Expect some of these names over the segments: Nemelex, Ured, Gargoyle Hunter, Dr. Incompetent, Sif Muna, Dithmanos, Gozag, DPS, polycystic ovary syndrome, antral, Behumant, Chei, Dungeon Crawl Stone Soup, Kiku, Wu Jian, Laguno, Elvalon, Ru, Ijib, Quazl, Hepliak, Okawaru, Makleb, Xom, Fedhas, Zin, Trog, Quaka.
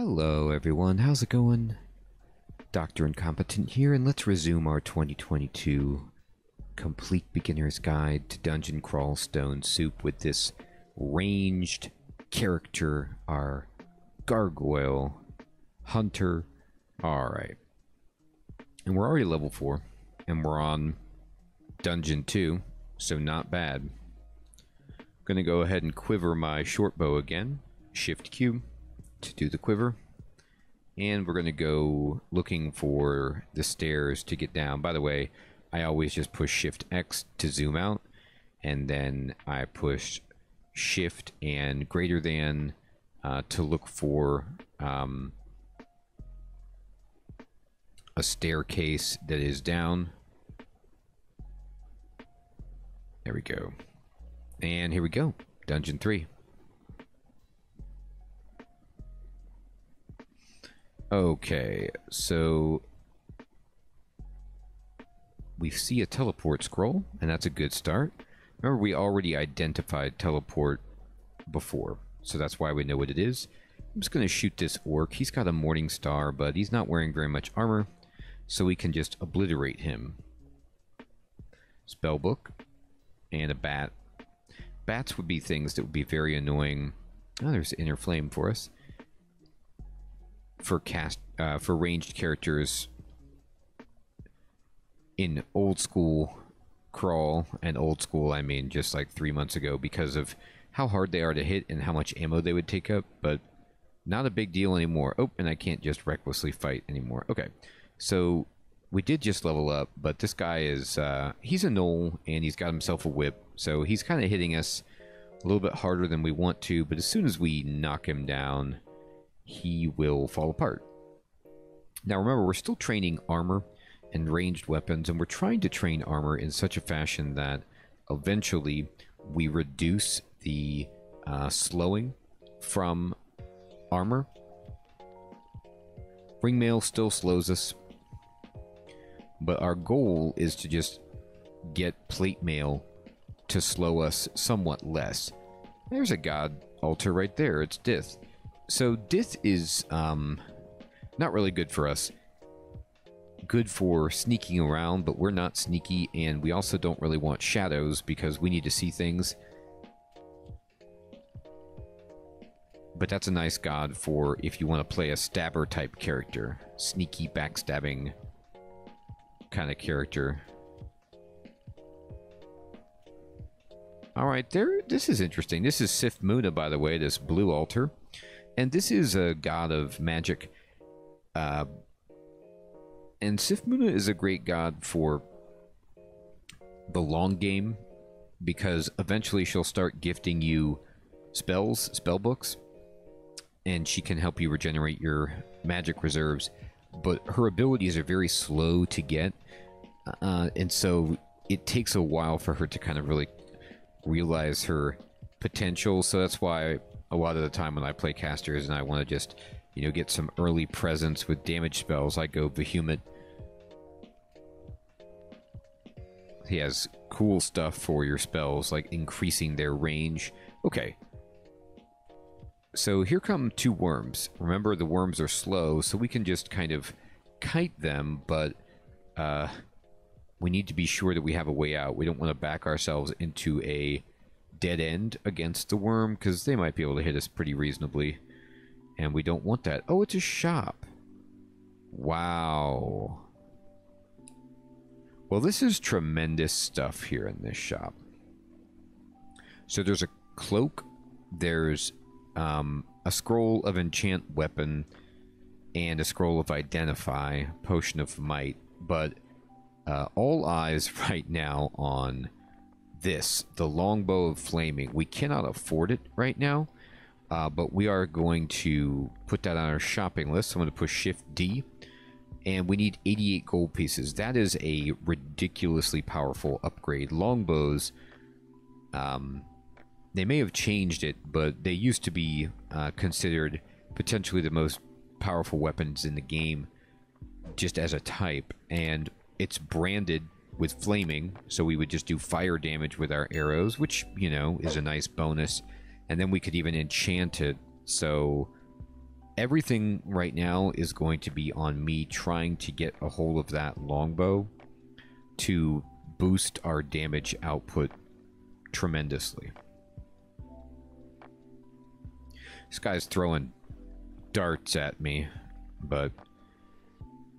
Hello everyone, how's it going? Dr. Incompetent here, and let's resume our 2022 Complete Beginner's Guide to Dungeon Crawl Stone Soup with this ranged character, our Gargoyle Hunter. Alright. And we're already level 4, and we're on Dungeon 2, so not bad. I'm gonna go ahead and quiver my short bow again, Shift Q to do the quiver. And we're going to go looking for the stairs to get down. By the way, I always just push Shift X to zoom out, and then I push Shift and greater than to look for a staircase that is down. There we go. And here we go. Dungeon 3. Okay, so we see a teleport scroll, and that's a good start. Remember, we already identified teleport before, so that's why we know what it is. I'm just going to shoot this orc. He's got a morning star, but he's not wearing very much armor, so we can just obliterate him. Spellbook and a bat. Bats would be things that would be very annoying. Oh, there's inner flame for us. For ranged characters in old school crawl, and old school I mean just like 3 months ago, because of how hard they are to hit and how much ammo they would take up, but not a big deal anymore. Oh, and I can't just recklessly fight anymore. Okay, so we did just level up, but this guy is he's a gnoll and he's got himself a whip, so he's kind of hitting us a little bit harder than we want to, but as soon as we knock him down, he will fall apart. Now remember, we're still training armor and ranged weapons, and we're trying to train armor in such a fashion that eventually we reduce the slowing from armor. Ringmail still slows us, but our goal is to just get plate mail to slow us somewhat less. There's a god altar right there. It's Dith. So Dith is not really good for us. Good for sneaking around, but we're not sneaky, and we also don't really want shadows because we need to see things. But that's a nice god for if you want to play a stabber type character. Sneaky, backstabbing kind of character. Alright, there. This is interesting. This is Sif Muna, by the way, this blue altar. And this is a god of magic, and Sif Muna is a great god for the long game, because eventually she'll start gifting you spells, spell books, and she can help you regenerate your magic reserves, but her abilities are very slow to get, and so it takes a while for her to kind of really realize her potential, so that's why a lot of the time when I play casters and I want to just, you know, get some early presence with damage spells, I go Behumant. He has cool stuff for your spells, like increasing their range. Okay. So here come two worms. Remember, the worms are slow, so we can just kind of kite them, but we need to be sure that we have a way out. We don't want to back ourselves into a dead end against the worm, because they might be able to hit us pretty reasonably, and we don't want that. Oh, it's a shop. Wow. Well, this is tremendous stuff here in this shop. So there's a cloak, there's a scroll of enchant weapon, and a scroll of identify, potion of might, but all eyes right now on this, the longbow of flaming. We cannot afford it right now, but we are going to put that on our shopping list. So I'm going to push Shift D, and we need 88 gold pieces. That is a ridiculously powerful upgrade. Longbows, they may have changed it, but they used to be considered potentially the most powerful weapons in the game, just as a type, and it's branded with flaming, so we would just do fire damage with our arrows, which, you know, is a nice bonus, and then we could even enchant it, so everything right now is going to be on me trying to get a hold of that longbow to boost our damage output tremendously. This guy's throwing darts at me, but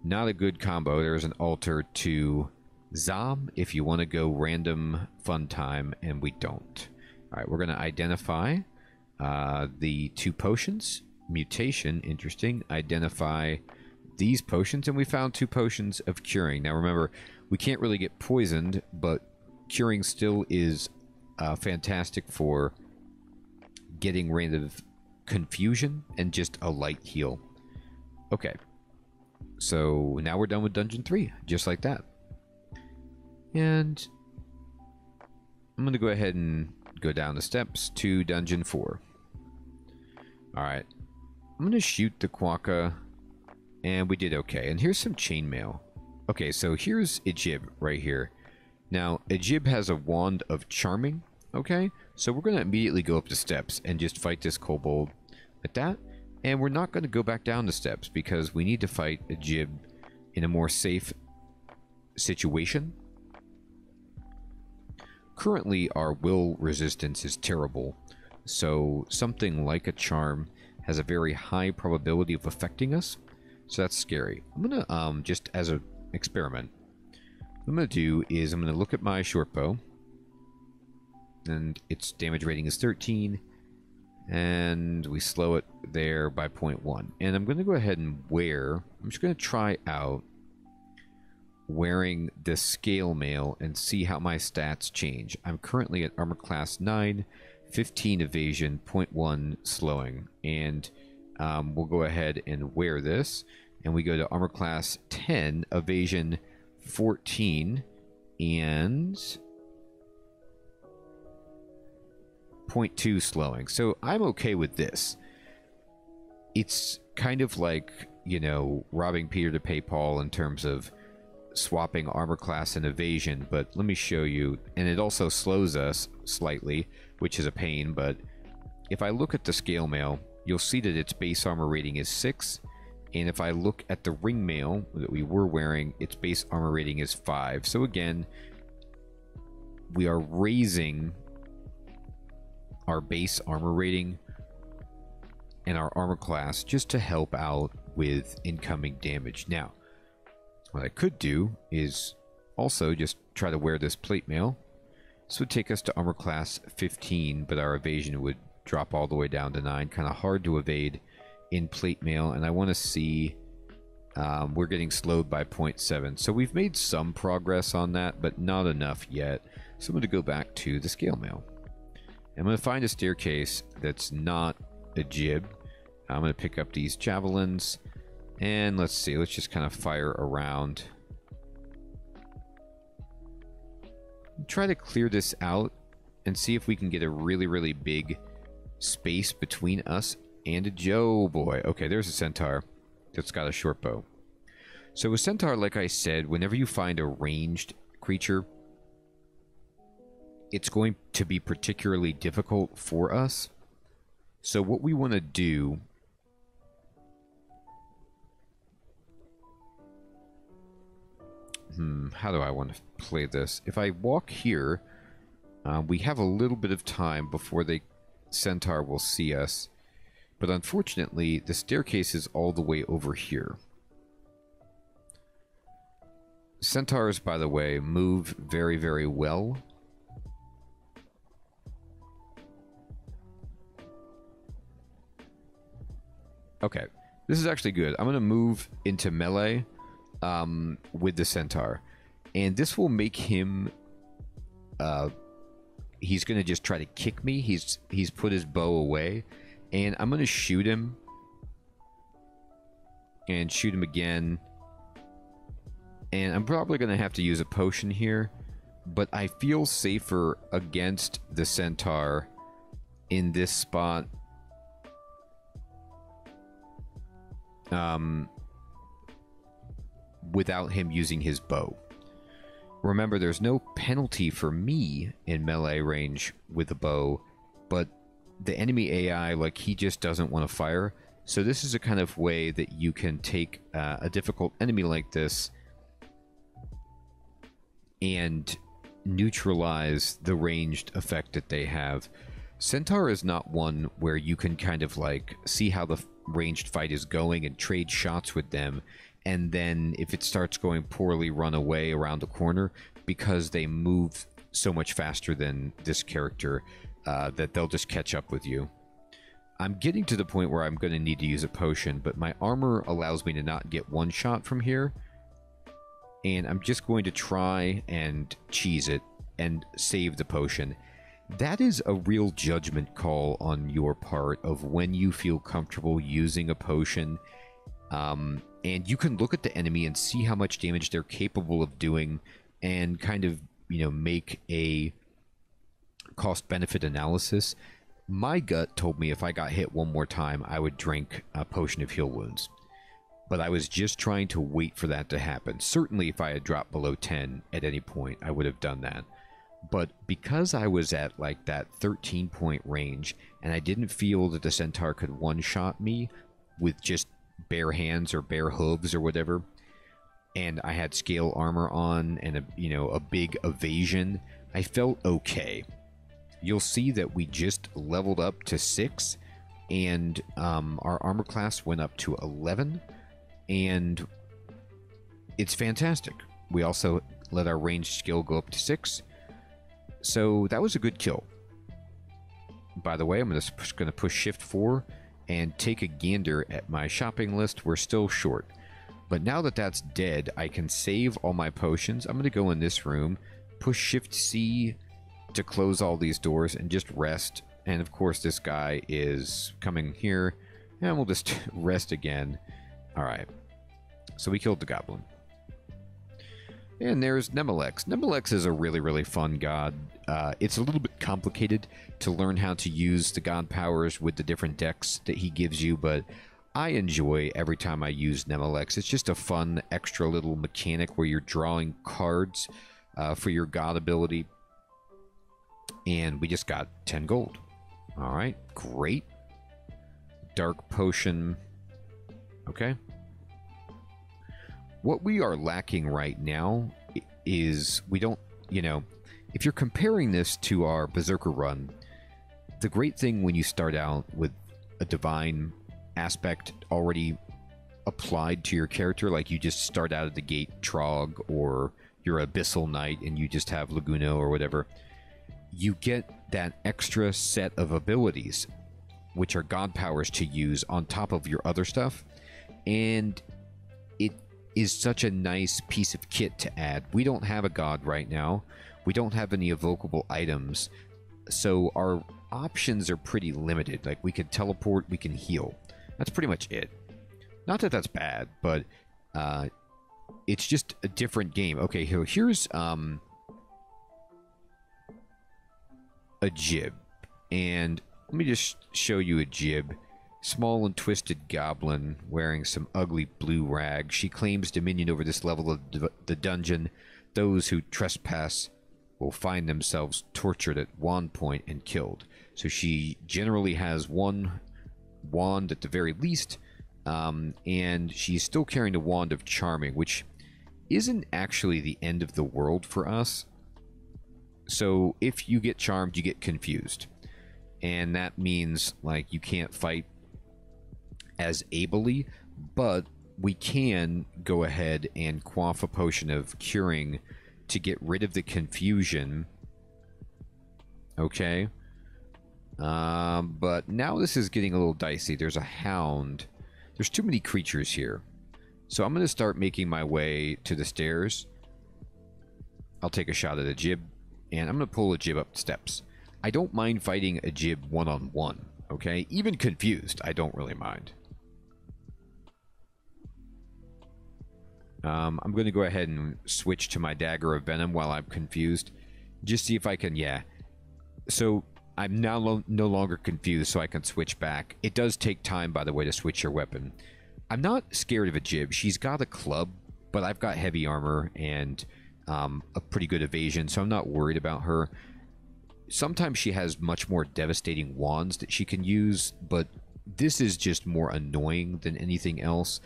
not a good combo. There's an altar to Xom if you want to go random fun time, and we don't. All right, we're going to identify the two potions. Mutation, interesting. Identify these potions, and we found two potions of curing. Now remember, we can't really get poisoned, but curing still is fantastic for getting rid of confusion and just a light heal. Okay, so now we're done with Dungeon 3, just like that. And I'm going to go ahead and go down the steps to Dungeon 4. Alright, I'm going to shoot the Quaka, and we did okay. And here's some chainmail. Okay, so here's Ijib right here. Now, Ijib has a wand of charming, okay? So we're going to immediately go up the steps and just fight this kobold like that. And we're not going to go back down the steps because we need to fight Ijib in a more safe situation. Currently, our will resistance is terrible, so something like a charm has a very high probability of affecting us, so that's scary. I'm going to, just as an experiment, what I'm going to do is I'm going to look at my short bow, and its damage rating is 13, and we slow it there by 0.1. And I'm going to go ahead and wear, I'm just going to try out wearing the scale mail and see how my stats change. I'm currently at armor class 9, 15 evasion, 0.1 slowing, and we'll go ahead and wear this, and we go to armor class 10, evasion 14, and 0.2 slowing. So I'm okay with this. It's kind of like, you know, robbing Peter to pay Paul in terms of swapping armor class and evasion, but let me show you. And it also slows us slightly, which is a pain, but if I look at the scale mail, you'll see that its base armor rating is 6, and if I look at the ring mail that we were wearing, its base armor rating is 5. So again, we are raising our base armor rating and our armor class just to help out with incoming damage. Now, what I could do is also just try to wear this plate mail. This would take us to armor class 15, but our evasion would drop all the way down to 9. Kind of hard to evade in plate mail, and I want to see, we're getting slowed by 0.7. So we've made some progress on that, but not enough yet. So I'm going to go back to the scale mail. I'm going to find a staircase that's not a jib. I'm going to pick up these javelins. And let's see, let's just kind of fire around. Try to clear this out and see if we can get a really, really big space between us and a Joe boy. Okay, there's a centaur that's got a short bow. So a centaur, like I said, whenever you find a ranged creature, it's going to be particularly difficult for us. So what we want to do how do I want to play this? If I walk here, we have a little bit of time before the centaur will see us. But unfortunately, the staircase is all the way over here. Centaurs, by the way, move very, very well. Okay, this is actually good. I'm going to move into melee with the centaur, and this will make him he's gonna just try to kick me. He's put his bow away, and I'm gonna shoot him and shoot him again, and I'm probably gonna have to use a potion here, but I feel safer against the centaur in this spot. Without him using his bow. Remember, there's no penalty for me in melee range with a bow, but the enemy AI, like, he just doesn't want to fire, So this is a kind of way that you can take a difficult enemy like this and neutralize the ranged effect that they have. Centaur is not one where you can kind of like see how the ranged fight is going and trade shots with them, and then if it starts going poorly, run away around the corner, because they move so much faster than this character that they'll just catch up with you. I'm getting to the point where I'm going to need to use a potion, but my armor allows me to not get one shot from here. And I'm just going to try and cheese it and save the potion. That is a real judgment call on your part of when you feel comfortable using a potion. And you can look at the enemy and see how much damage they're capable of doing and kind of, you know, make a cost-benefit analysis. My gut told me if I got hit one more time, I would drink a potion of heal wounds. But I was just trying to wait for that to happen. Certainly if I had dropped below 10 at any point, I would have done that. But because I was at like that 13-point range, and I didn't feel that the centaur could one-shot me with just bare hands or bare hooves or whatever, and I had scale armor on and a, you know, a big evasion, I felt okay. You'll see that we just leveled up to 6, and our armor class went up to 11, and it's fantastic. We also let our ranged skill go up to 6, so that was a good kill. By the way, I'm just going to push shift 4 and take a gander at my shopping list. We're still short, but now that that's dead, I can save all my potions. I'm going to go in this room, push shift C to close all these doors, and just rest. And of course this guy is coming here, and we'll just rest again. Alright, so we killed the goblin. And there's Nemelex. Nemelex is a really fun god. It's a little bit complicated to learn how to use the god powers with the different decks that he gives you, but I enjoy every time I use Nemelex. It's just a fun extra little mechanic where you're drawing cards for your god ability. And we just got 10 gold. All right, great. Dark potion. Okay. What we are lacking right now is we don't, you know, if you're comparing this to our Berserker run, the great thing when you start out with a divine aspect already applied to your character, like you just start out at the gate Trog, or you're Abyssal Knight and you just have Laguno or whatever, you get that extra set of abilities, which are god powers to use on top of your other stuff, and it is such a nice piece of kit to add. We don't have a god right now. We don't have any evocable items, so our options are pretty limited. Like, we can teleport, we can heal. That's pretty much it. Not that that's bad, but it's just a different game. Okay, so here's a jib, and let me just show you a jib. Small and twisted goblin wearing some ugly blue rag. She claims dominion over this level of the dungeon. Those who trespass will find themselves tortured at wand point and killed. So she generally has one wand at the very least, and she's still carrying the wand of charming, which isn't actually the end of the world for us. So if you get charmed, you get confused, and that means like you can't fight as ably, but we can go ahead and quaff a potion of curing to get rid of the confusion. Okay, but now this is getting a little dicey. There's a hound. There's too many creatures here, so I'm going to start making my way to the stairs. I'll take a shot at a jib, and I'm going to pull a jib up the steps. I don't mind fighting a jib one-on-one, okay? Even confused, I don't really mind. I'm going to go ahead and switch to my dagger of venom while I'm confused. Just see if I can, yeah. So I'm now no longer confused, so I can switch back. It does take time, by the way, to switch your weapon. I'm not scared of a jib. She's got a club, but I've got heavy armor and a pretty good evasion, so I'm not worried about her. Sometimes she has much more devastating wands that she can use, but this is just more annoying than anything else.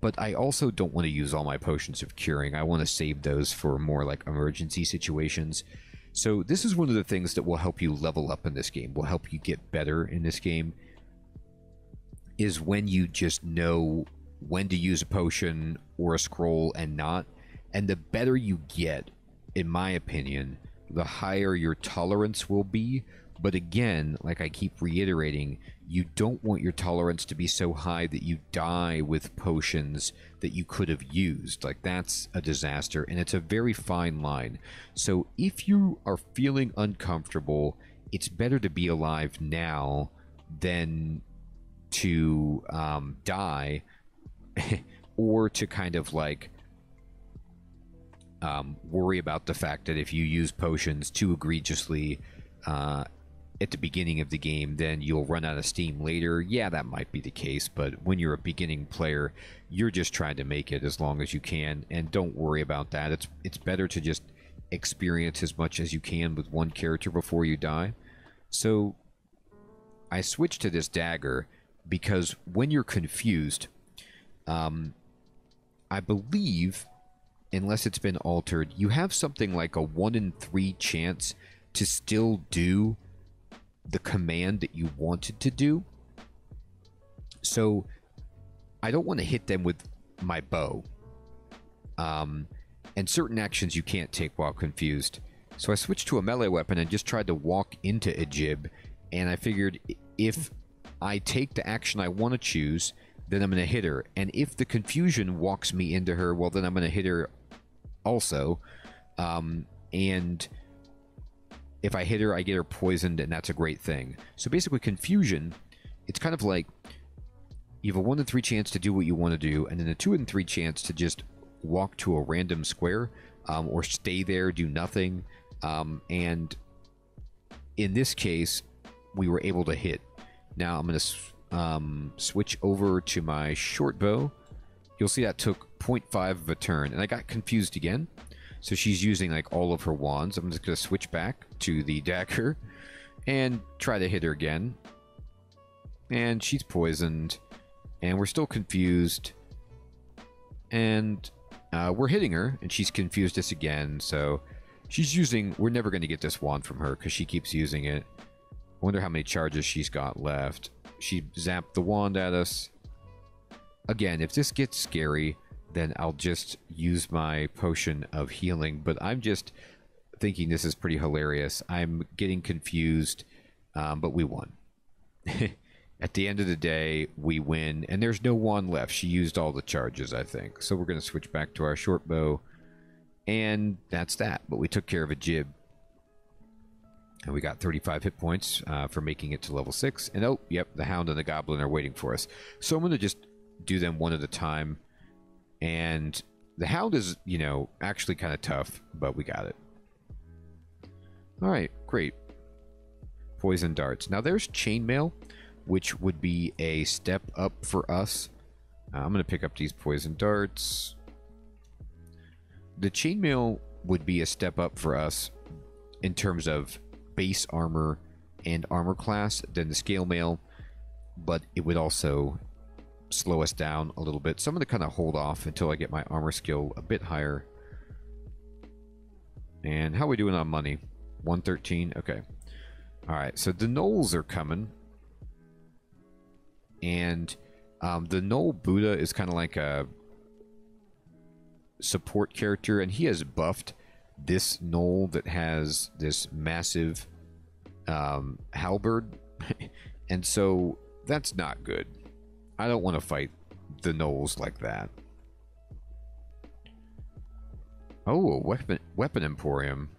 But I also don't want to use all my potions of curing. I want to save those for more like emergency situations. So this is one of the things that will help you level up in this game, will help you get better in this game, is when you just know when to use a potion or a scroll and not. And the better you get, in my opinion, the higher your tolerance will be. But again, like I keep reiterating, you don't want your tolerance to be so high that you die with potions that you could have used. Like, that's a disaster, and it's a very fine line. So if you are feeling uncomfortable, it's better to be alive now than to die or to kind of like worry about the fact that if you use potions too egregiously at the beginning of the game, then you'll run out of steam later. Yeah, that might be the case, but when you're a beginning player, you're just trying to make it as long as you can, and don't worry about that. It's better to just experience as much as you can with one character before you die. So I switched to this dagger because when you're confused, I believe, unless it's been altered, you have something like a 1 in 3 chance to still do the command that you wanted to do. So I don't want to hit them with my bow, and certain actions you can't take while confused. So I switched to a melee weapon and just tried to walk into Ajib, and I figured if I take the action I want to choose, then I'm going to hit her, and if the confusion walks me into her, well, then I'm going to hit her also. And if I hit her, I get her poisoned, and that's a great thing. So basically, confusion, it's kind of like you have a 1 in 3 chance to do what you want to do, and then a 2 in 3 chance to just walk to a random square, or stay there, do nothing. And in this case, we were able to hit. Now I'm going to switch over to my short bow. You'll see that took 0.5 of a turn, and I got confused again. So she's using like all of her wands. I'm just going to switch back to the dagger and try to hit her again. And she's poisoned. And we're still confused. And we're hitting her, and she's confused us again. So she's using... We're never going to get this wand from her because she keeps using it. I wonder how many charges she's got left. She zapped the wand at us. Again, if this gets scary, then I'll just use my potion of healing. But I'm just thinking this is pretty hilarious. I'm getting confused, but we won. At the end of the day, we win, and there's no wand left. She used all the charges, I think. So we're going to switch back to our short bow, and that's that. But we took care of Ajib, and we got 35 hit points for making it to level 6. And oh, yep, the hound and the goblin are waiting for us. So I'm going to just do them one at a time. And the hound is, you know, actually kind of tough, but we got it. All right, great. Poison darts. Now there's chainmail, which would be a step up for us. I'm going to pick up these poison darts. The chainmail would be a step up for us in terms of base armor and armor class than the scale mail, but it would also slow us down a little bit. So I'm going to kind of hold off until I get my armor skill a bit higher. And how are we doing on money? 113. Okay. All right. So the gnolls are coming. And the gnoll Buddha is kind of like a support character, and he has buffed this gnoll that has this massive halberd. And so that's not good. I don't want to fight the gnolls like that. Oh, a weapon emporium.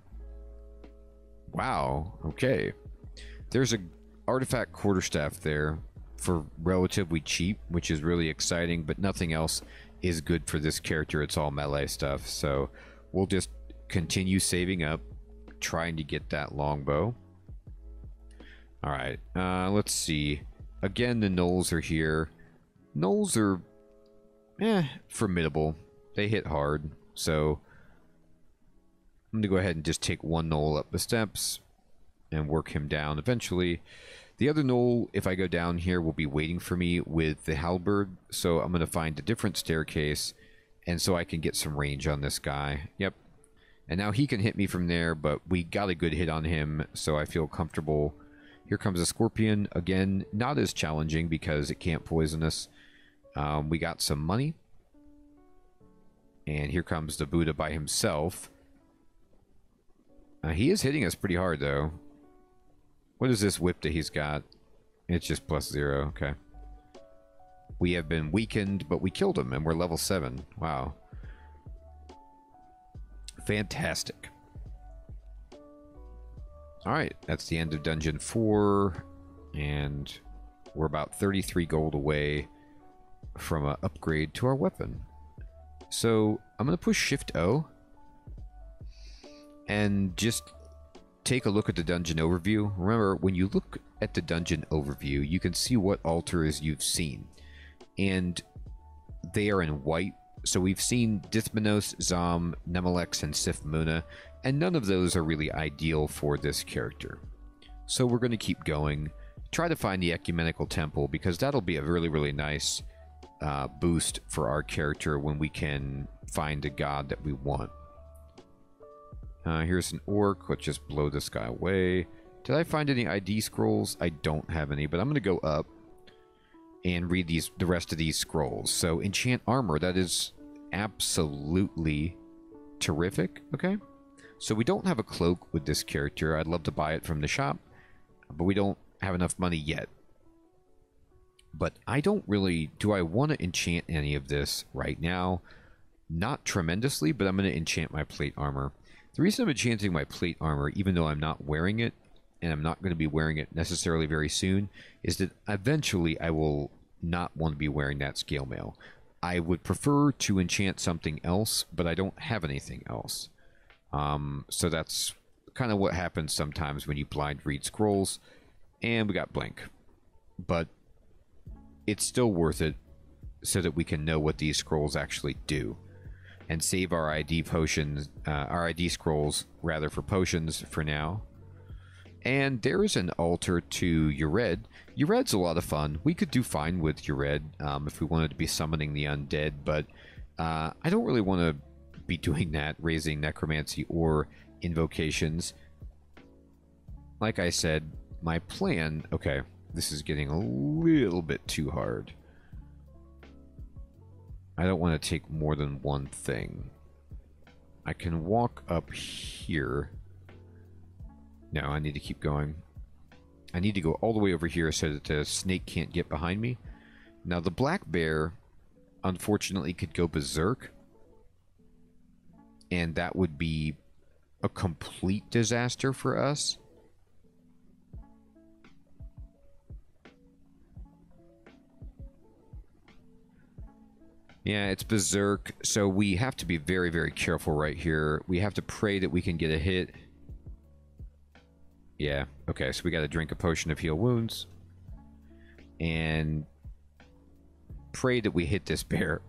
Wow, okay. There's an artifact quarterstaff there for relatively cheap, which is really exciting, but nothing else is good for this character. It's all melee stuff, so we'll just continue saving up, trying to get that longbow. All right, let's see. Again, the gnolls are here. Gnolls are formidable. They hit hard, so I'm gonna go ahead and just take one gnoll up the steps and work him down eventually. The other knoll, if I go down here, will be waiting for me with the halberd, so I'm going to find a different staircase, and so I can get some range on this guy. Yep. And now he can hit me from there, but we got a good hit on him, so I feel comfortable. Here comes a scorpion. Again, not as challenging because it can't poison us. We got some money. And here comes the Buddha by himself. He is hitting us pretty hard, though. What is this whip that he's got? It's just +0. Okay. We have been weakened, but we killed him, and we're level 7. Wow. Fantastic. All right, that's the end of Dungeon 4, and we're about 33 gold away from an upgrade to our weapon. So I'm going to push Shift-O and just take a look at the dungeon overview. Remember, when you look at the dungeon overview, you can see what altars you've seen, and they are in white. So we've seen Dithmanos, Xom, Nemelex, and Sif Muna, and none of those are really ideal for this character. So we're going to keep going, try to find the Ecumenical Temple, because that'll be a really, really nice boost for our character when we can find a god that we want. Here's an orc. Let's just blow this guy away. Did I find any ID scrolls? I don't have any, but I'm going to go up and read the rest of these scrolls. So enchant armor, that is absolutely terrific. Okay, so we don't have a cloak with this character. I'd love to buy it from the shop, but we don't have enough money yet. But I don't really, do I want to enchant any of this right now? Not tremendously, but I'm going to enchant my plate armor. The reason I'm enchanting my plate armor, even though I'm not wearing it, and I'm not going to be wearing it necessarily very soon, is that eventually I will not want to be wearing that scale mail. I would prefer to enchant something else, but I don't have anything else. So that's kind of what happens sometimes when you blind read scrolls. And we got blank. But it's still worth it so that we can know what these scrolls actually do. And save our ID potions, our ID scrolls, rather, for potions for now. And there is an altar to Ured. Ured's a lot of fun. We could do fine with Ured if we wanted to be summoning the undead, but I don't really want to be doing that, raising necromancy or invocations. Like I said, my plan... Okay, this is getting a little bit too hard. I don't want to take more than one thing. I can walk up here... No, I need to keep going. I need to go all the way over here so that the snake can't get behind me. Now, the black bear, unfortunately, could go berserk. And that would be a complete disaster for us. Yeah, it's berserk. So we have to be very, very careful right here. We have to pray that we can get a hit. Yeah, okay, so we got to drink a potion of heal wounds and pray that we hit this bear.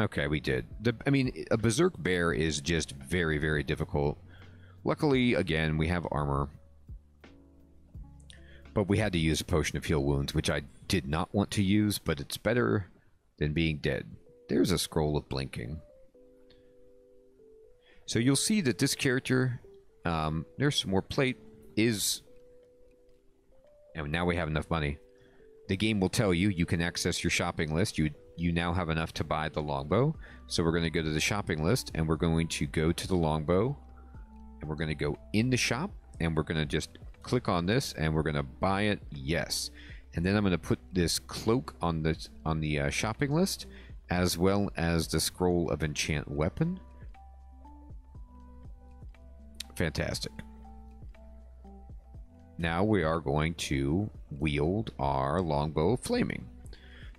Okay, we did. I mean, a berserk bear is just very, very difficult. Luckily, again, we have armor. But we had to use a potion of heal wounds, which I did not want to use, but it's better than being dead. There's a scroll of blinking. So you'll see that this character... there's some more plate is, and now we have enough money. The game will tell you, you can access your shopping list. You now have enough to buy the longbow. So we're going to go to the shopping list, and we're going to go to the longbow, and we're going to go in the shop, and we're going to just click on this, and we're going to buy it. Yes. And then I'm going to put this cloak on the shopping list, as well as the scroll of enchant weapon. Fantastic. Now we are going to wield our longbow of flaming.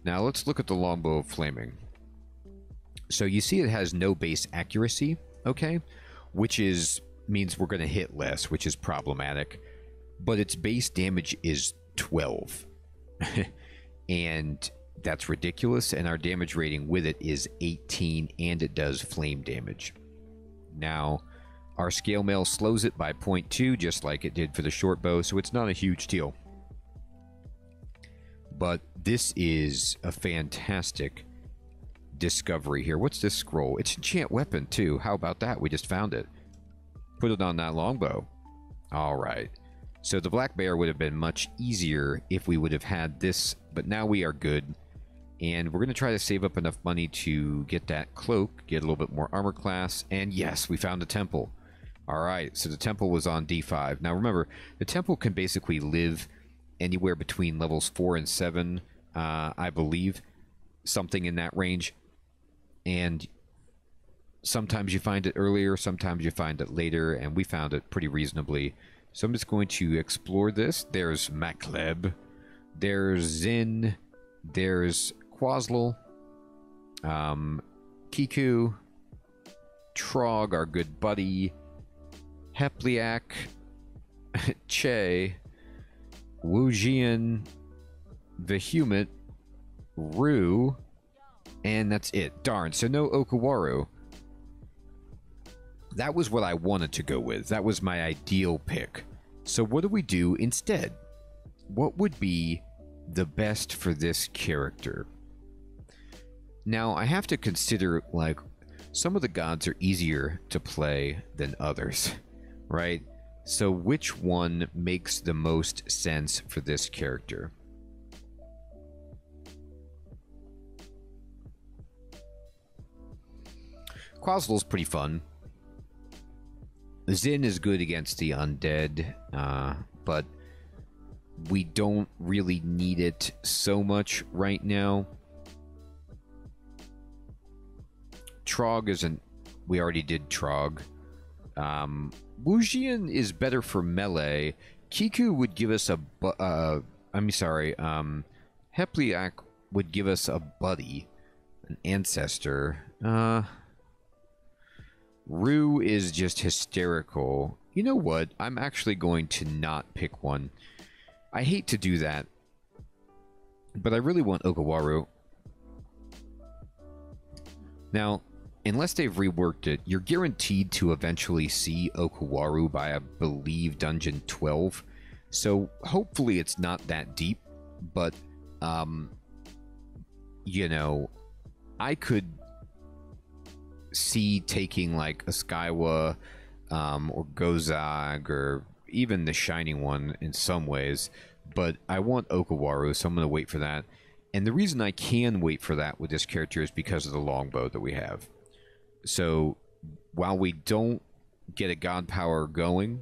Now let's look at the longbow of flaming. So you see it has no base accuracy, okay, which is means we're going to hit less, which is problematic, but its base damage is 12 and that's ridiculous, and our damage rating with it is 18, and it does flame damage. Now Our scale mail slows it by 0.2, just like it did for the short bow, so it's not a huge deal. But this is a fantastic discovery here. What's this scroll? It's enchant weapon, too. How about that? We just found it. Put it on that longbow. All right. So the black bear would have been much easier if we would have had this, but now we are good. And we're going to try to save up enough money to get that cloak, get a little bit more armor class, and yes, we found a temple. All right, so the temple was on D5. Now remember, the temple can basically live anywhere between levels 4 and 7, I believe, something in that range. And sometimes you find it earlier, sometimes you find it later, and we found it pretty reasonably. So I'm just going to explore this. There's Makleb, there's Zin, there's Quazl, Kiku, Trog, our good buddy, Hepliak, Chei, Wu Jian, Behumant, Ru, and that's it. Darn, so no Okawaru. That was what I wanted to go with. That was my ideal pick. So what do we do instead? What would be the best for this character? Now I have to consider, like, some of the gods are easier to play than others, right? So which one makes the most sense for this character? Quazl's pretty fun. Zin is good against the undead, but we don't really need it so much right now. Trog isn't... we already did Trog. Wu Jian is better for melee. Kiku would give us a... Hepliak would give us a buddy. An ancestor. Ru is just hysterical. You know what? I'm actually going to not pick one. I hate to do that, but I really want Okawaru. Now, unless they've reworked it, you're guaranteed to eventually see Okawaru by, I believe, Dungeon 12. So hopefully it's not that deep, but, you know, I could see taking, like, a Skywa or Gozag or... even the Shining one in some ways, but I want Okawaru, so I'm going to wait for that. And the reason I can wait for that with this character is because of the longbow that we have. So while we don't get a god power going,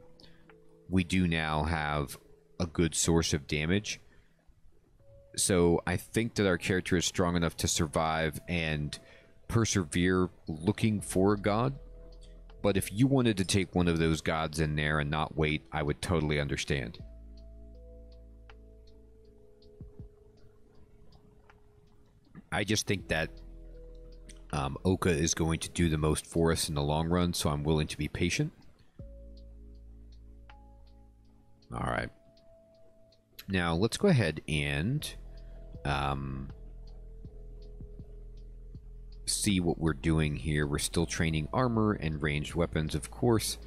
we do now have a good source of damage. So I think that our character is strong enough to survive and persevere looking for a god. But if you wanted to take one of those gods in there and not wait, I would totally understand. I just think that Oka is going to do the most for us in the long run, so I'm willing to be patient. All right. Now, let's go ahead and see what we're doing here. We're still training armor and ranged weapons, of course.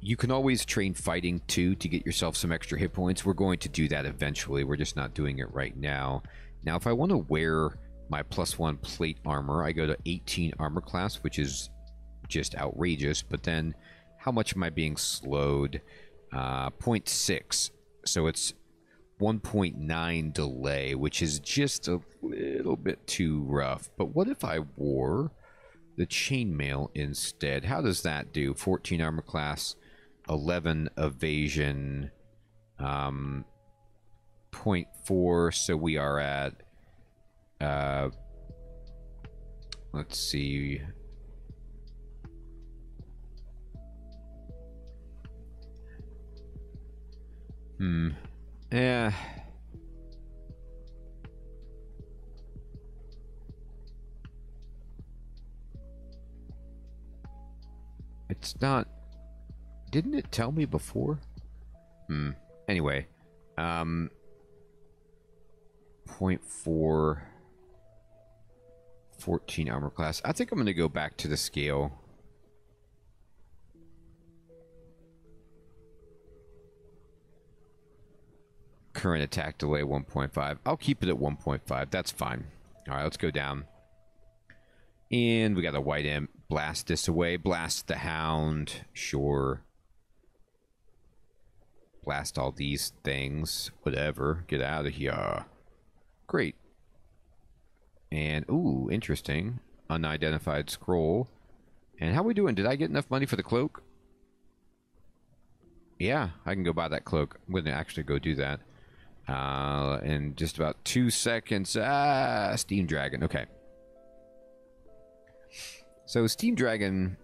You can always train fighting too to get yourself some extra hit points. We're going to do that eventually. We're just not doing it right now. Now, if I want to wear my +1 plate armor, I go to 18 armor class, which is just outrageous. But then how much am I being slowed? 0.6. So it's 1.9 delay, which is just a little bit too rough. But what if I wore the chainmail instead? How does that do? 14 armor class, 11 evasion, 0.4. So we are at, let's see, 'Didn't it tell me before? Anyway, 0.4, 14 armor class. I think I'm going to go back to the scale. current attack delay 1.5. I'll keep it at 1.5. That's fine. All right, let's go down. And we got a white imp. Blast this away. Blast the hound. Sure. Blast all these things. Whatever. Get out of here. Great. And, ooh, interesting. Unidentified scroll. And how we doing? Did I get enough money for the cloak? Yeah, I can go buy that cloak. I'm going to actually go do that. In just about 2 seconds. Ah, Steam Dragon. Okay. So Steam Dragon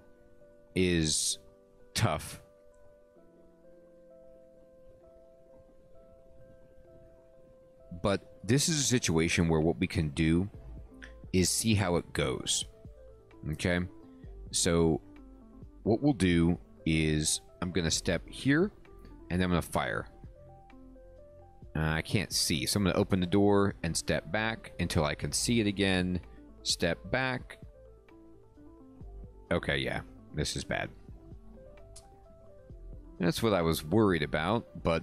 is tough. But this is a situation where what we can do is see how it goes. Okay? So what we'll do is... I'm going to step here, and I'm going to fire. I can't see, so I'm going to open the door and step back until I can see it again. Step back. Okay, yeah, this is bad. That's what I was worried about, but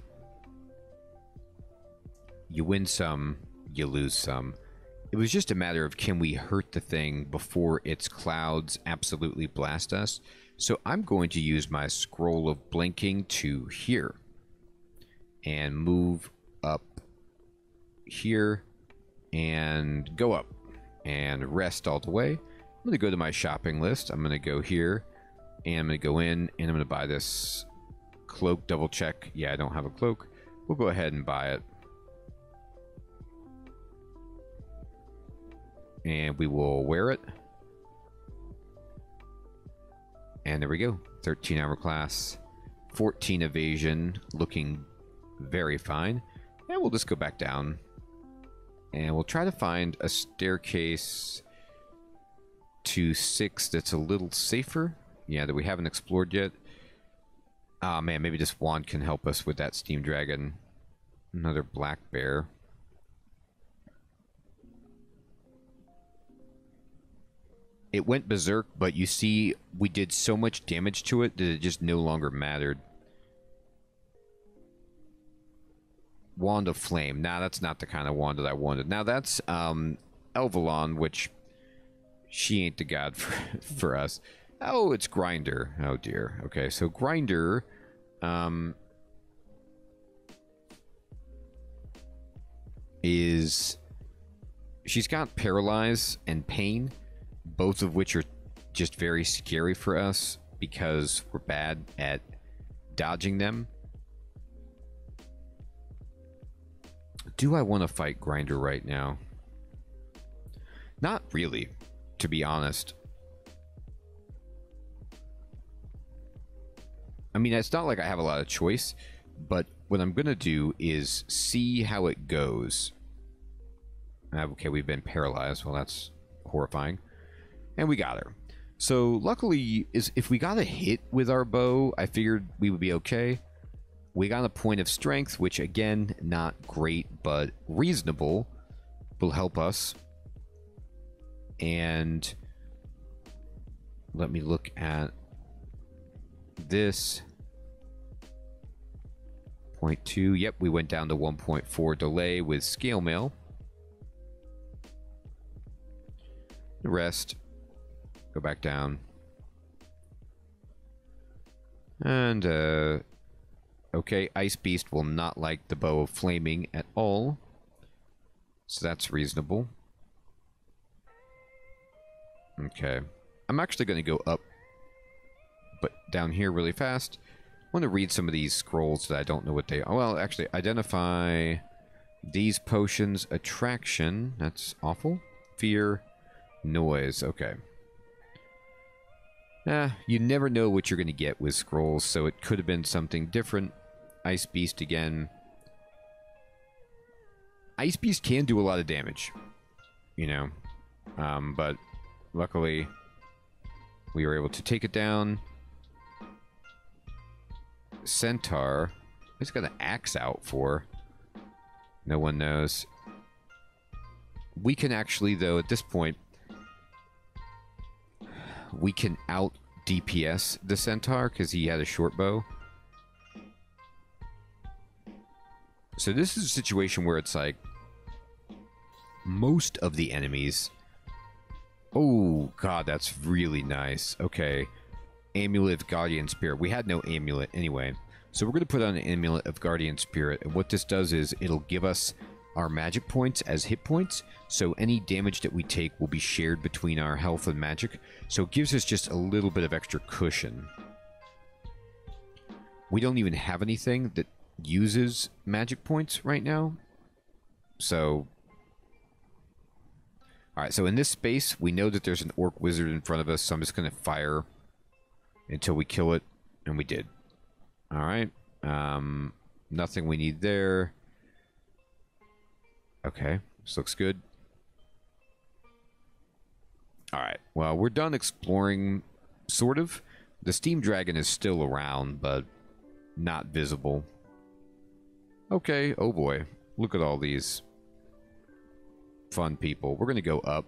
you win some, you lose some. It was just a matter of, can we hurt the thing before its clouds absolutely blast us? So I'm going to use my scroll of blinking to here and move up here and go up and rest all the way. I'm going to go to my shopping list. I'm going to go here and I'm going to go in and I'm going to buy this cloak. Double check. Yeah, I don't have a cloak. We'll go ahead and buy it. And we will wear it. And there we go. 13 armor class, 14 evasion, looking very fine. And we'll just go back down. And we'll try to find a staircase to 6 that's a little safer. Yeah, that we haven't explored yet. Oh man, maybe this wand can help us with that Steam Dragon. Another black bear. It went berserk, but you see, we did so much damage to it that it just no longer mattered. Wand of Flame. Nah, that's not the kind of wand that I wanted. Now, that's Elvalon, which she ain't the god for us. Oh, it's Grinder. Oh, dear. Okay, so Grinder... is... She's got Paralyze and Pain. Both of which are just very scary for us because we're bad at dodging them. Do I want to fight Grinder right now? Not really, to be honest. I mean, it's not like I have a lot of choice, but what I'm going to do is see how it goes. Okay, we've been paralyzed. Well, that's horrifying. And we got her. So luckily, if we got a hit with our bow, I figured we would be okay. We got a point of strength, which again, not great, but reasonable, will help us. And let me look at this. 0.2. Yep, we went down to 1.4 delay with scale mail. The rest... Go back down. And, okay, Ice Beast will not like the Bow of Flaming at all. So that's reasonable. Okay. I'm actually going to go up, but down here really fast. I want to read some of these scrolls that I don't know what they are. Well, actually, identify these potions. Attraction. That's awful. Fear. Noise. Okay. You never know what you're going to get with scrolls, so it could have been something different. Ice Beast again. Ice Beast can do a lot of damage, you know, but luckily we were able to take it down. Centaur. Who's got an axe out for? No one knows. We can actually, though, at this point... We can out DPS the Centaur because he had a short bow. So this is a situation where it's like most of the enemies. Oh god, that's really nice. Okay, Amulet of Guardian Spirit. We had no amulet anyway, so we're going to put on an Amulet of Guardian Spirit. And what this does is it'll give us our magic points as hit points, so any damage that we take will be shared between our health and magic, so it gives us just a little bit of extra cushion. We don't even have anything that uses magic points right now, so... Alright, so in this space, we know that there's an orc wizard in front of us, so I'm just going to fire until we kill it, and we did. Alright, nothing we need there. Okay, this looks good. Alright, well, we're done exploring, sort of. The steam dragon is still around, but not visible. Okay, oh boy. Look at all these fun people. We're going to go up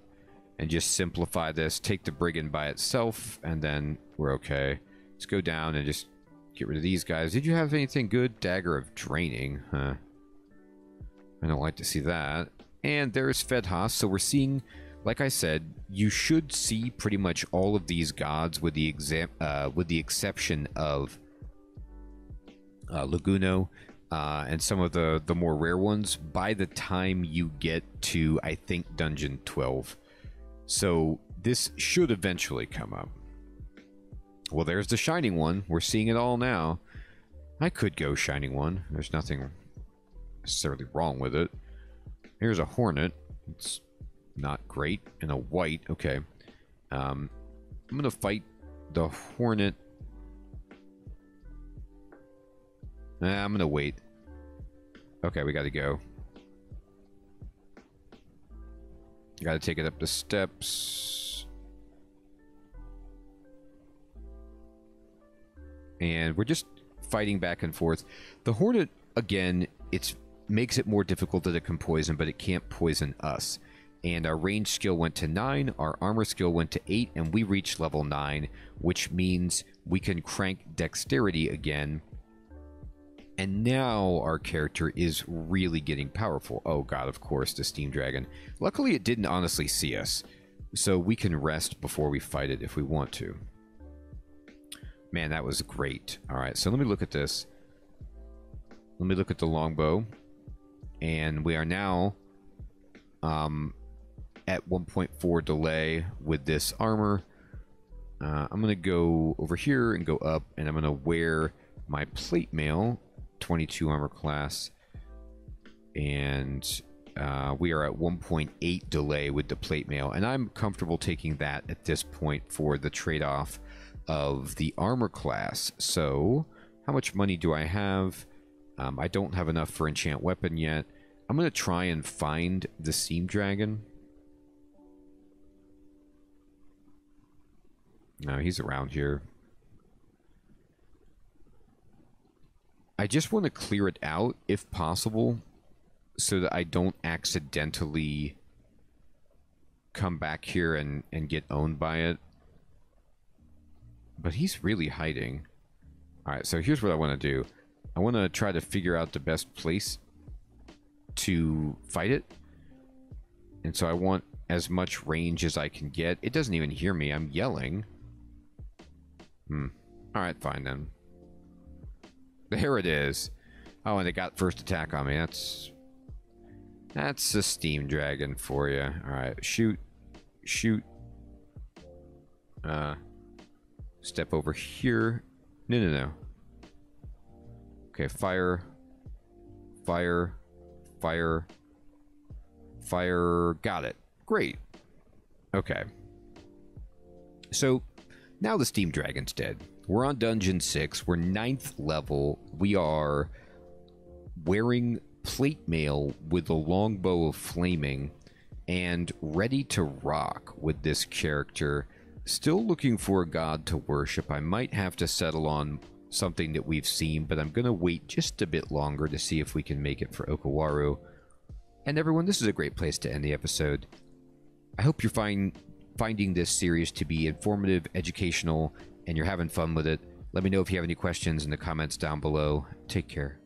and just simplify this. Take the brigand by itself, and then we're okay. Let's go down and just get rid of these guys. Did you have anything good? Dagger of Draining, huh? I don't like to see that. And there's Fedhas. So we're seeing, like I said, you should see pretty much all of these gods with the exception of Laguno and some of the more rare ones by the time you get to, I think, Dungeon 12. So this should eventually come up. Well, there's the Shining One. We're seeing it all now. I could go Shining One. There's nothing necessarily wrong with it. Here's a hornet. It's not great. And a white. Okay. I'm going to fight the hornet. I'm going to wait. Okay, we got to go. Got to take it up the steps. And we're just fighting back and forth. The hornet, again, it makes it more difficult that it can poison, but it can't poison us. And our range skill went to 9, our armor skill went to 8, and we reached level 9, which means we can crank dexterity again. And now our character is really getting powerful. Oh god, of course, the steam dragon. Luckily, it didn't honestly see us, so we can rest before we fight it if we want to. Man, that was great. Alright, so let me look at this. Let me look at the longbow, and we are now at 1.4 delay with this armor. I'm going to go over here and go up, and I'm going to wear my plate mail, 22 armor class, and we are at 1.8 delay with the plate mail, and I'm comfortable taking that at this point for the trade-off of the armor class. So, how much money do I have? I don't have enough for enchant weapon yet. I'm going to try and find the steam dragon. No, he's around here. I just want to clear it out, if possible, so that I don't accidentally come back here and get owned by it. But he's really hiding. Alright, so here's what I want to do. I want to try to figure out the best place to fight it. And so I want as much range as I can get. It doesn't even hear me. I'm yelling. Alright, fine then. There it is. Oh, and it got first attack on me. That's a steam dragon for you. Alright, shoot. Shoot. Step over here. No. Okay, fire, fire, fire, fire. Got it. Great. Okay. So, now the steam dragon's dead. We're on Dungeon 6. We're 9th level. We are wearing plate mail with a longbow of flaming and ready to rock with this character. Still looking for a god to worship. I might have to settle on something that we've seen, but I'm going to wait just a bit longer to see if we can make it for Okawaru. And everyone, this is a great place to end the episode. I hope you're finding this series to be informative, educational, and you're having fun with it. Let me know if you have any questions in the comments down below. Take care.